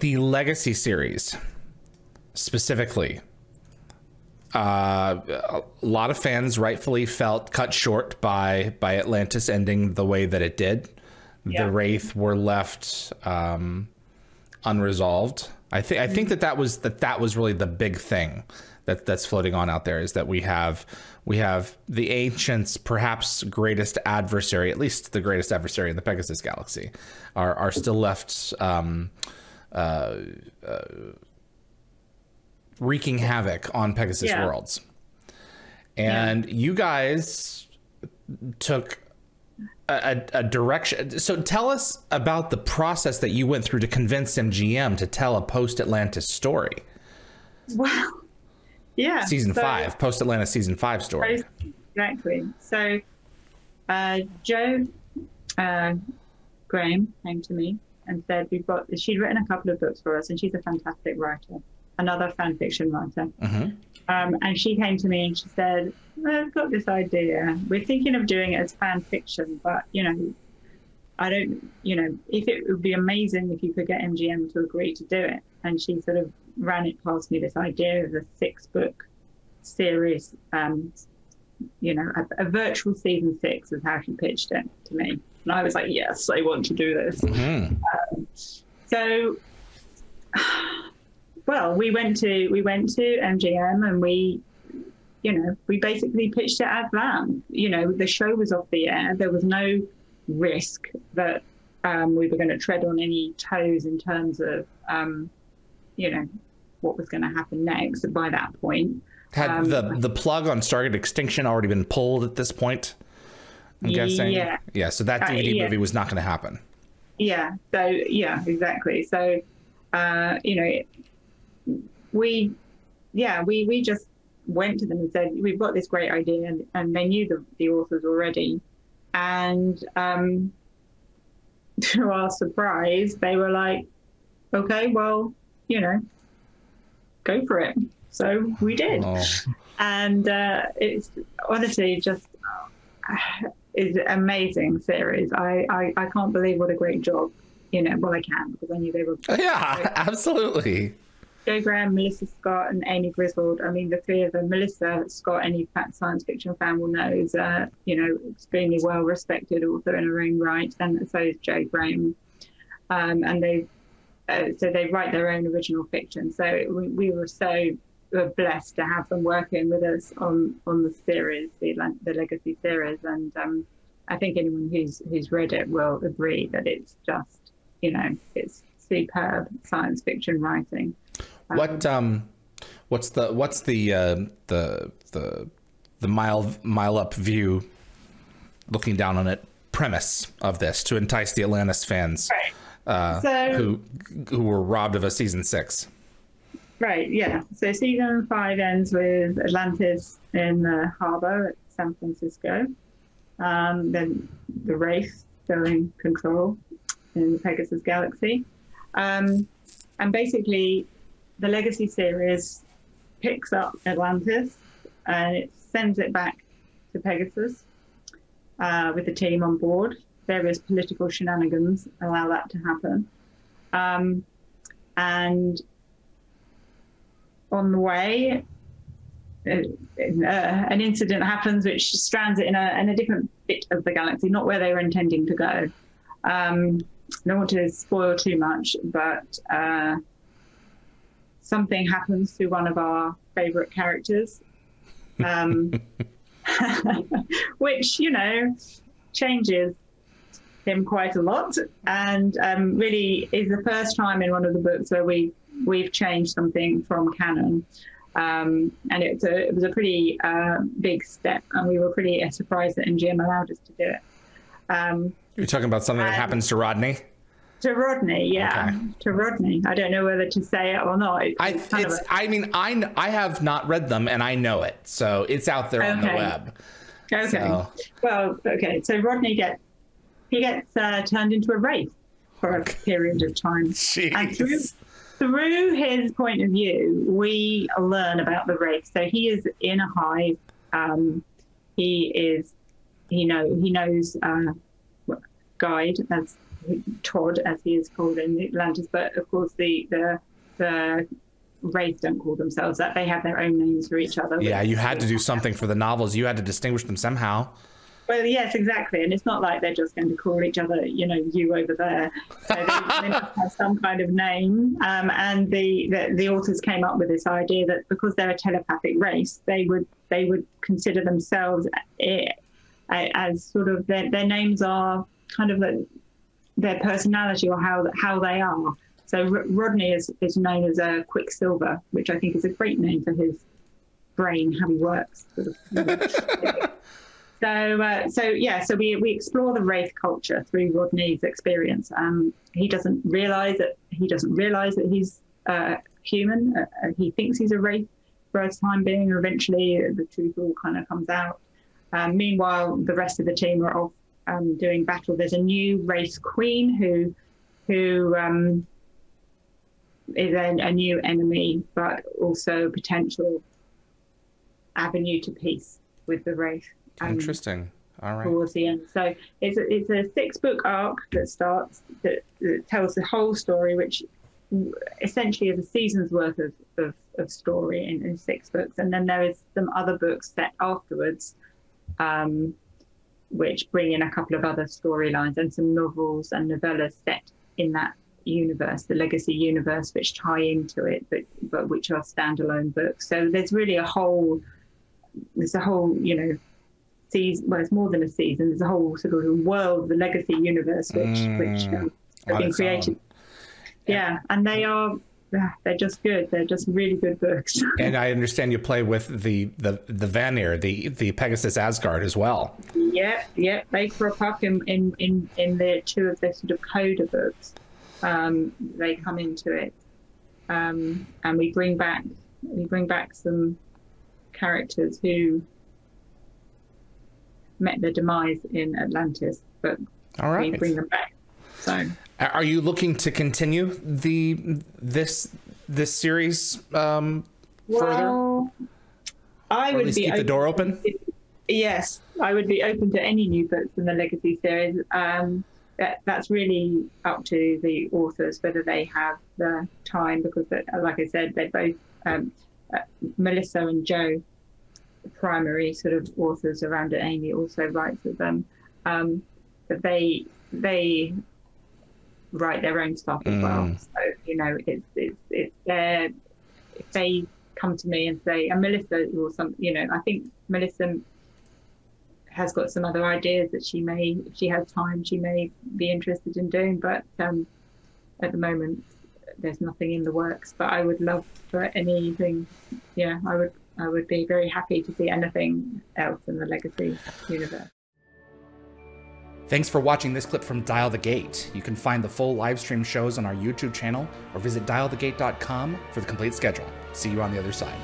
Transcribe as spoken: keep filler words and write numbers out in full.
the Legacy series specifically, uh, a lot of fans rightfully felt cut short by by Atlantis ending the way that it did. Yeah. The Wraith were left um, unresolved. I think I think that that was that that was really the big thing that that's floating on out there, is that we have we have the Ancients, perhaps greatest adversary, at least the greatest adversary in the Pegasus Galaxy, are are still left um, uh, uh, wreaking havoc on Pegasus yeah. worlds, and yeah. you guys took A, a direction. So tell us about the process that you went through to convince M G M to tell a post-Atlantis story. Wow. Yeah. Season so, five, post-Atlantis season five story. Exactly. So uh, Joe uh, Graham came to me and said, we've got, she'd written a couple of books for us, and she's a fantastic writer, another fan fiction writer. Mm-hmm. Um, and she came to me and she said, I've got this idea. We're thinking of doing it as fan fiction, but, you know, I don't, you know, if it would be amazing if you could get M G M to agree to do it. And she sort of ran it past me, this idea of a six book series, um, you know, a, a virtual season six is how she pitched it to me. And I was like, yes, I want to do this. Mm-hmm. um, so... Well, we went to we went to M G M and we, you know, we basically pitched it as that. You know, the show was off the air. There was no risk that um, we were going to tread on any toes in terms of, um, you know, what was going to happen next by that point. Had um, the the plug on Stargate Extinction already been pulled at this point? I'm guessing. Yeah. Yeah. So that D V D uh, yeah. movie was not going to happen. Yeah. So yeah, exactly. So uh, you know. It, we yeah we we just went to them and said, we've got this great idea, and, and they knew the, the authors already, and um to our surprise they were like, okay, well, you know, go for it. So we did. Oh. And uh it's honestly just uh, is an amazing series. I, I I can't believe what a great job, you know. Well, I can, because I knew they were yeah great. Absolutely. Joe Graham, Melissa Scott, and Amy Griswold. I mean, the three of them. Melissa Scott, any science fiction fan will know, is a uh, you know, extremely well-respected author in her own right, and so is Joe Graham. Um, and they, uh, so they write their own original fiction. So it, we, we were so blessed to have them working with us on on the series, the the Legacy series. And um, I think anyone who's who's read it will agree that it's just, you know, it's superb science fiction writing. What um, what's the what's the uh, the the the mile mile up view, looking down on it, premise of this to entice the Atlantis fans, right. uh, so, who who were robbed of a season six? Right. Yeah. So season five ends with Atlantis in the harbor at San Francisco. Um, then the Wraith still in control in the Pegasus Galaxy, um, and basically. The Legacy series picks up Atlantis and it sends it back to Pegasus uh, with the team on board. Various political shenanigans allow that to happen. Um, and on the way, uh, uh, an incident happens which strands it in a, in a different bit of the galaxy, not where they were intending to go. Um, I don't want to spoil too much, but... Uh, something happens to one of our favorite characters, um, which, you know, changes him quite a lot, and um, really is the first time in one of the books where we, we've changed something from canon. Um, and it's a, it was a pretty uh, big step, and we were pretty surprised that M G M allowed us to do it. Um, You're talking about something that happens to Rodney? To Rodney, yeah, okay. To Rodney. I don't know whether to say it or not. It's I, it's, a... I mean, I, I have not read them, and I know it, so it's out there okay. on the web. Okay. So. Well, okay. So Rodney gets he gets uh, turned into a wraith for a period of time, Jeez. and through through his point of view, we learn about the wraith. So he is in a hive. Um, he is, you know, he knows uh, guide as Todd, as he is called in Atlantis, but of course the the the Wraith don't call themselves that. They have their own names for each other. Yeah, you had to do something for the novels. You had to distinguish them somehow. Well, yes, exactly. And it's not like they're just going to call each other, you know, you over there. So they, they must have some kind of name. Um, and the, the the authors came up with this idea that because they're a telepathic race, they would they would consider themselves a, a, as sort of their, their names are kind of a, their personality or how how they are. So R Rodney is, is known as a Quicksilver, which I think is a great name for his brain, how he works. Sort of, you know. So, uh, so yeah, so we, we explore the Wraith culture through Rodney's experience. Um, he doesn't realise that he doesn't realise that he's uh, human. Uh, he thinks he's a Wraith for a time being, or eventually the truth all kind of comes out. Um, meanwhile, the rest of the team are off um, doing battle. There's a new Wraith Queen who, who um, is a, a new enemy, but also a potential avenue to peace with the Wraith. Interesting. All right. Towards the end, so it's a, it's a six-book arc that starts that, that tells the whole story, which essentially is a season's worth of of, of story in, in six books, and then there is some other books set afterwards, um, which bring in a couple of other storylines and some novels and novellas set in that universe, the Legacy universe, which tie into it, but but which are standalone books. So there's really a whole, there's a whole, you know. Season, well, it's more than a season. There's a whole sort of world, the Legacy universe, which mm, which um, has been created. Yeah. yeah, and they are they're just good. They're just really good books. And I understand you play with the the the Vanir, the the Pegasus Asgard as well. Yep, yep. They crop up in in in, in the two of the sort of coda books. Um, they come into it, um, and we bring back we bring back some characters who met their demise in Atlantis, but all right, we bring them back. So, are you looking to continue the this this series um, well, further? I or would at least be keep the door open. To, yes, I would be open to any new books in the Legacy series. Um, that, that's really up to the authors whether they have the time, because, that, like I said, they both um, uh, Melissa and Joe. Primary sort of authors around it. Amy also writes with them, um, but they they write their own stuff as mm. well. So you know, it's it's it's their, if they come to me and say, and Melissa or some, you know, I think Melissa has got some other ideas that she may, if she has time, she may be interested in doing. But um, at the moment, there's nothing in the works. But I would love for anything. Yeah, I would. I would be very happy to see anything else in the Legacy universe. Thanks for watching this clip from Dial the Gate. You can find the full live stream shows on our YouTube channel or visit dial the gate dot com for the complete schedule. See you on the other side.